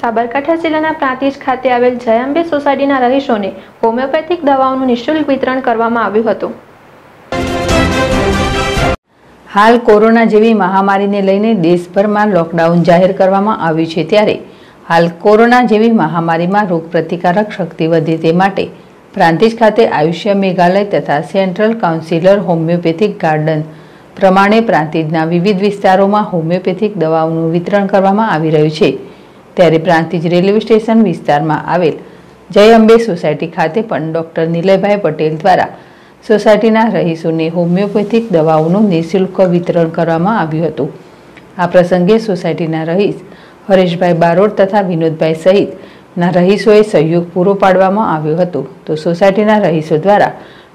સાબરકાઠા જિલ્લાના પ્રાંતિજ ખાતે આવેલ જય અંબે સોસાયટીના રહીશોને હોમિઓપેથિક દવાઓનું નિઃશુલ્ક વિતરણ કરવામાં આવ્યું હતું। हाल कोरोना जेवी महामारीने लईने देशभरमां लॉकडाउन जाहिर करवामां आव्युं छे, त्यारे हाल कोरोना जेवी महामारीमां रोगप्रतिकारक शक्ति वधे ते माटे प्रांतिज खाते आयुष्य मेघालय तथा सेंट्रल काउंसिलर होमिओपेथिक गार्डन प्रमाणे प्रांतिजना विविध विस्तारोमां होमिओपेथिक दवाओनुं वितरण करवामां आवी रह्युं छे, त्यारे प्रांतिज रेलवे स्टेशन विस्तारमां आवेल जय अंबे सोसायटी खाते पण डॉक्टर निलयभा पटेल द्वारा सोसायटीना रहीशोने होमिओपेथिक दवाओनुं निःशुल्क वितरण करवामां आव्युं हतुं। आ प्रसंगे सोसायटीना रहीश हरेशाई बारोल तथा विनोदभा सहितना रहीशोए सहयोग पूरो पाडवामां आव्यो हतो, तो सोसायटीना रहीशो द्वारा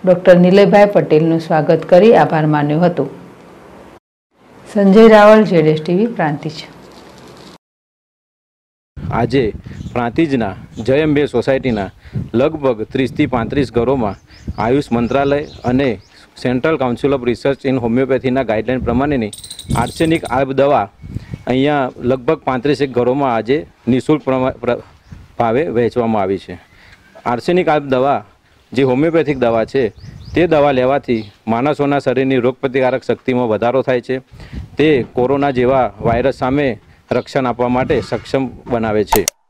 डॉक्टर निलयभा पटेलनुं स्वागत करी आभार मान्यो हतो। Sanjay Raval, Z TV, Prantij. आज प्रांतिजना जय अंबे सोसायटीना लगभग 30 થી 35 घरों में आयुष मंत्रालय अने central council of research in homoeopathy guideline प्रमाणेनी आर्सेनिक आब दवा अहींया लगभग 35 घरों में आज निःशुल्क भावे वेचवामां आवी छे। आर्सेनिक आब दवा जे होमिओपेथिक दवा है, ते दवा लेवाथी मानसोना शरीरनी रोगप्रतिकारक शक्ति में वधारो थाय छे, ते कोरोना जेवा वायरस सामे रक्षण आपवा माटे सक्षम बनावे छे।